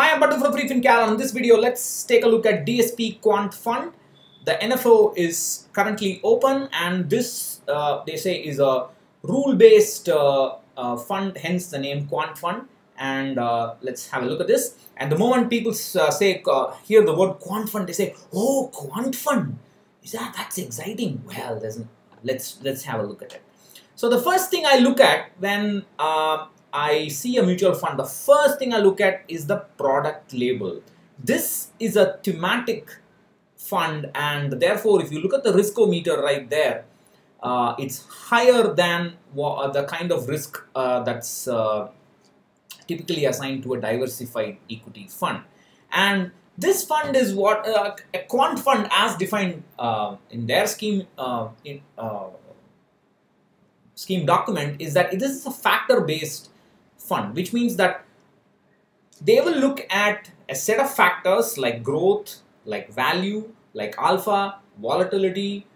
Hi, I'm Batu from Free Freefin Cal, and in this video, let's take a look at DSP Quant Fund. The NFO is currently open, and this, they say, is a rule-based fund, hence the name Quant Fund. And let's have a look at this. And the moment people hear the word Quant Fund, they say, "Oh, Quant Fund! Is that's exciting?" Well, let's have a look at it. So the first thing I look at when I see a mutual fund, the first thing I look at is the product label. This is a thematic fund, and therefore if you look at the riskometer right there, it's higher than the kind of risk that's typically assigned to a diversified equity fund. And this fund is what a quant fund as defined in their scheme scheme document is that this is a factor based fund, which means that they will look at a set of factors like growth, like value, like alpha, volatility,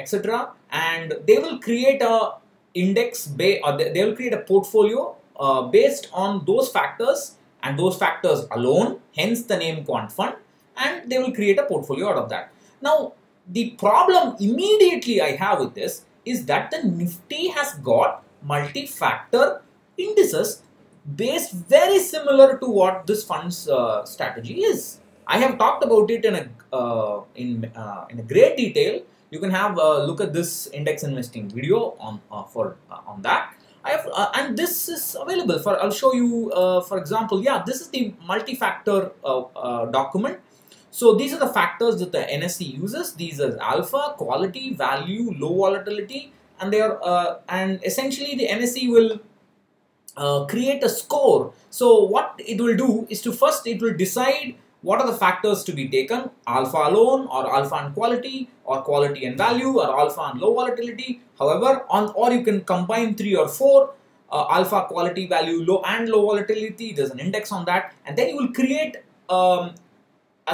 etc., and they will create a portfolio based on those factors and those factors alone, hence the name Quant Fund, and they will create a portfolio out of that. Now, the problem immediately I have with this is that the Nifty has got multi-factor indices based very similar to what this fund's strategy is. I have talked about it in a great detail. You can have a look at this index investing video on that. I have and this is available for. I'll show you for example. Yeah, this is the multi-factor document. So these are the factors that the NSE uses. These are alpha, quality, value, low volatility, and they are and essentially the NSE will create a score. So what it will do is to first it will decide what are the factors to be taken, alpha alone or alpha and quality or quality and value or alpha and low volatility. However, or you can combine 3 or 4, alpha, quality, value, low and low volatility. There's an index on that, and then you will create a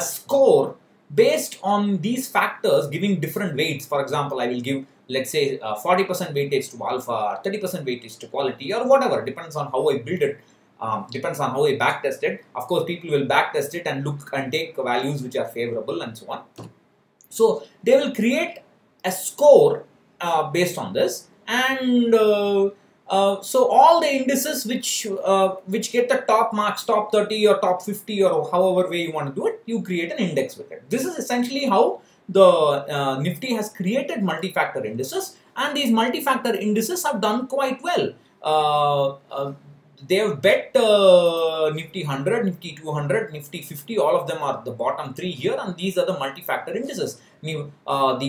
score based on these factors, giving different weights. For example, I will give, let's say, 40% weightage to alpha, 30% weightage to quality, or whatever. Depends on how I build it. Depends on how I backtest it. Of course, people will backtest it and look and take values which are favorable and so on. So they will create a score based on this, and so all the indices which get the top marks, top 30 or top 50 or however way you want to do it, you create an index with it. This is essentially how the Nifty has created multi-factor indices, and these multi-factor indices have done quite well. They have bet Nifty 100, Nifty 200, Nifty 50, all of them are the bottom three here, and these are the multi-factor indices. The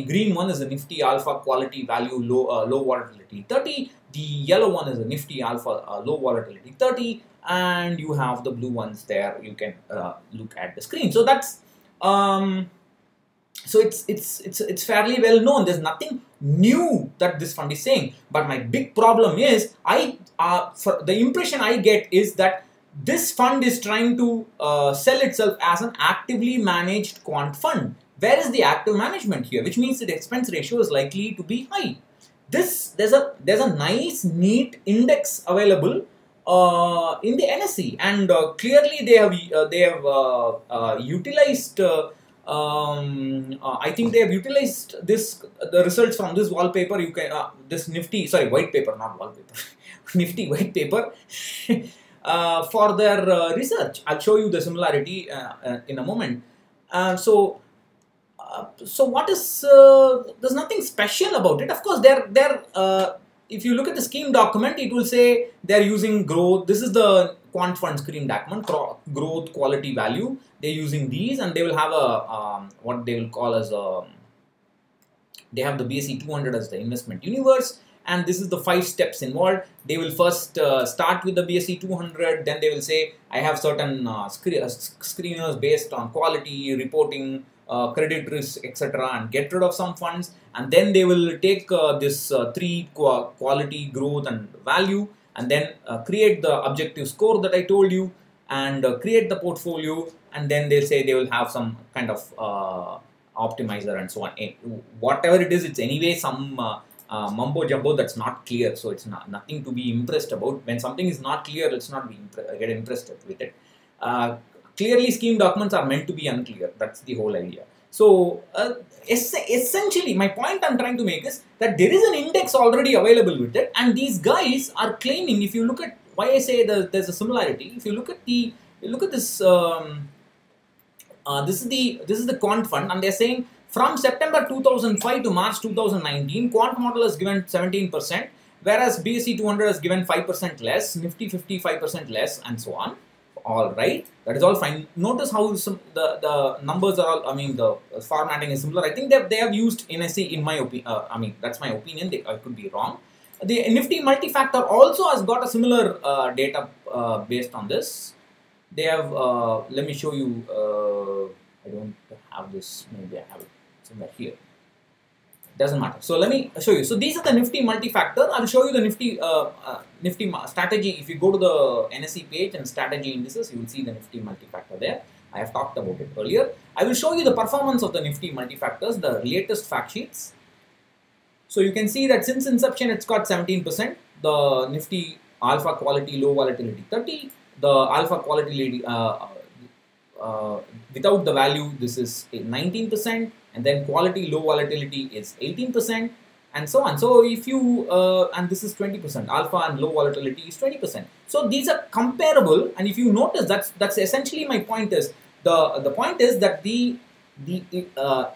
green one is the Nifty alpha quality value low volatility 30, the yellow one is the Nifty alpha low volatility 30, and you have the blue ones there. You can look at the screen. So that's so it's fairly well known. There's nothing new that this fund is saying. But my big problem is, the impression I get is that this fund is trying to sell itself as an actively managed quant fund. Where is the active management here? Which means the expense ratio is likely to be high. There's a nice neat index available in the NSE, and clearly they have utilized. I think they have utilized this. The results from this wallpaper, you can this Nifty, sorry, white paper, not wallpaper, Nifty white paper for their research. I'll show you the similarity in a moment. So what is there's nothing special about it. Of course, if you look at the scheme document, it will say they're using growth. This is the Quant Fund screen document, growth, quality, value. They're using these, and they will have a what they will call as they have the BSE 200 as the investment universe, and this is the 5 steps involved. They will first start with the BSE 200, then they will say I have certain screeners based on quality, reporting, credit risk, etc., and get rid of some funds, and then they will take this 3 quality, growth and value, and then create the objective score that I told you, and create the portfolio, and then they'll say they will have some kind of optimizer and so on. Whatever it is, it's anyway some mumbo jumbo that's not clear, so it's nothing to be impressed about. When something is not clear, let's not get impressed with it. Clearly scheme documents are meant to be unclear. That's the whole idea. So essentially my point I'm trying to make is that there is an index already available with it, and these guys are claiming, if you look at why I say there's a similarity, if you look at the this this is the Quant Fund, and they're saying from September 2005 to March 2019, Quant model has given 17%, whereas BSE 200 has given 5% less, Nifty 55% less, and so on. All right, that is all fine. Notice how some, the numbers are all, I mean, the formatting is similar. I think they have used NSE in my opinion. I mean, that's my opinion. I could be wrong. The Nifty multi-factor also has got a similar data based on this. They have, let me show you, I don't have this, maybe I have it somewhere here, doesn't matter. So let me show you. So these are the Nifty multi-factor. I'll show you the Nifty Nifty strategy. If you go to the NSE page and strategy indices, you will see the Nifty multi-factor there. I have talked about it earlier. I will show you the performance of the Nifty multi-factors, the latest fact sheets. So you can see that since inception, it's got 17%, the Nifty alpha quality low volatility 30, the alpha quality without the value, this is 19%, and then quality low volatility is 18%, and so on. So if you and this is 20%, alpha and low volatility is 20%. So these are comparable, and if you notice, that's essentially my point is the point is that the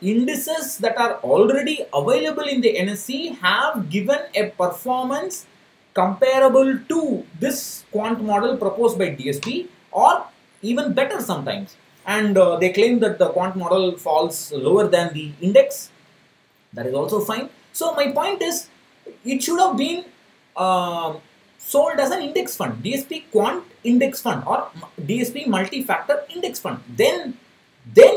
indices that are already available in the NSE have given a performance comparable to this quant model proposed by DSP, or even better sometimes. And they claim that the quant model falls lower than the index. That is also fine. So my point is, it should have been sold as an index fund, DSP quant index fund or DSP multi-factor index fund. Then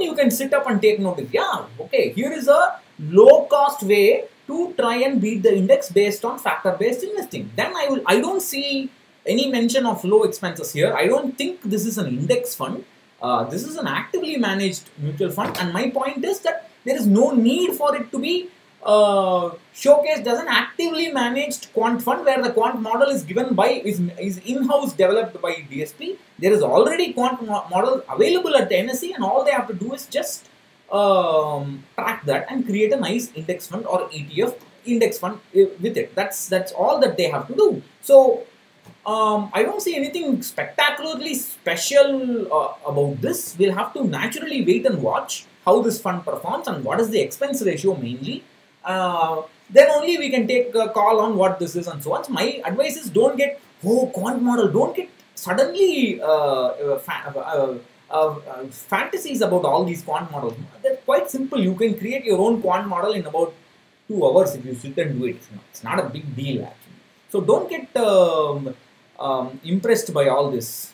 you can sit up and take notice. Yeah, okay, here is a low cost way to try and beat the index based on factor based investing. Then I don't see any mention of low expenses here. I don't think this is an index fund. This is an actively managed mutual fund, and my point is that there is no need for it to be showcased as an actively managed quant fund, where the quant model is given by is in-house developed by DSP. There is already quant model available at the NSE, and all they have to do is just track that and create a nice index fund or ETF index fund with it. That's all that they have to do. So I don't see anything spectacularly special about this. We'll have to naturally wait and watch how this fund performs and what is the expense ratio mainly. Then only we can take a call on what this is and so on. So my advice is, don't get, oh, quant model, don't get suddenly fantasies about all these quant models. They're quite simple. You can create your own quant model in about 2 hours if you sit and do it. It's not a big deal actually. So don't get impressed by all this.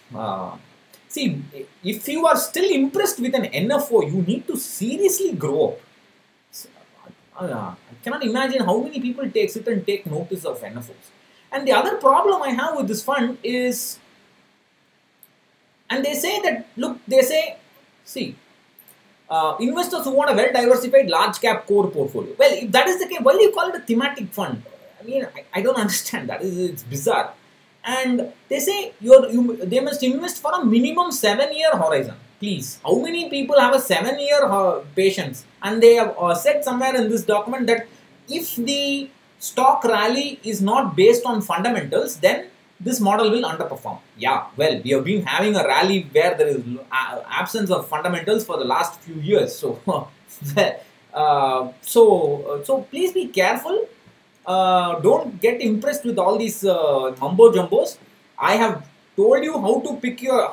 See, if you are still impressed with an NFO, you need to seriously grow up. I cannot imagine how many people sit and take notice of NFOs. And the other problem I have with this fund is, and they say that, look, they say, see, investors who want a well-diversified large cap core portfolio. Well, if that is the case, why do you call it a thematic fund? I mean, I don't understand that. It's bizarre. And they say they must invest for a minimum 7-year horizon. Please, how many people have a 7-year patience? And they have said somewhere in this document that if the stock rally is not based on fundamentals, then this model will underperform. Yeah, well, we have been having a rally where there is absence of fundamentals for the last few years. So, so please be careful. Don't get impressed with all these mumbo jumbos. I have told you how to pick your,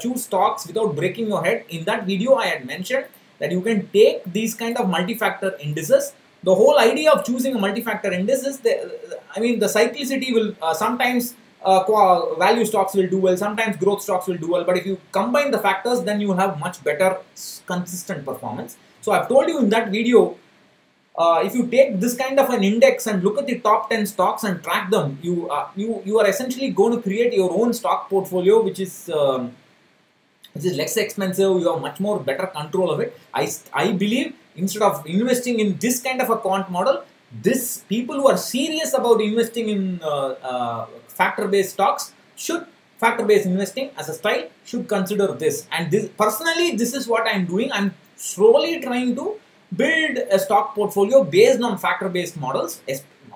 choose stocks without breaking your head. In that video, I had mentioned that you can take these kind of multi-factor indices. The whole idea of choosing a multi-factor index is, I mean, the cyclicity will sometimes value stocks will do well, sometimes growth stocks will do well. But if you combine the factors, then you have much better consistent performance. So I've told you in that video. If you take this kind of an index and look at the top 10 stocks and track them, you are essentially going to create your own stock portfolio, which is less expensive. You have much more better control of it. I believe instead of investing in this kind of a quant model, this people who are serious about investing in factor-based stocks should Factor-based investing as a style should consider this. And this, personally, this is what I'm doing. I'm slowly trying to build a stock portfolio based on factor-based models.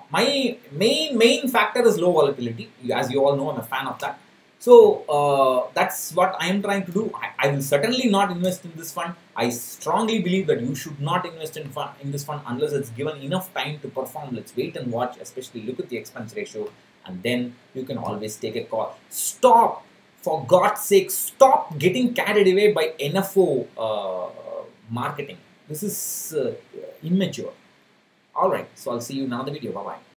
My main factor is low volatility. As you all know, I'm a fan of that. So that's what I am trying to do. I will certainly not invest in this fund. I strongly believe that you should not invest in this fund unless it's given enough time to perform. Let's wait and watch, especially look at the expense ratio, and then you can always take a call. Stop, for God's sake, stop getting carried away by NFO marketing. This is immature. Alright, so I'll see you in another video. Bye-bye.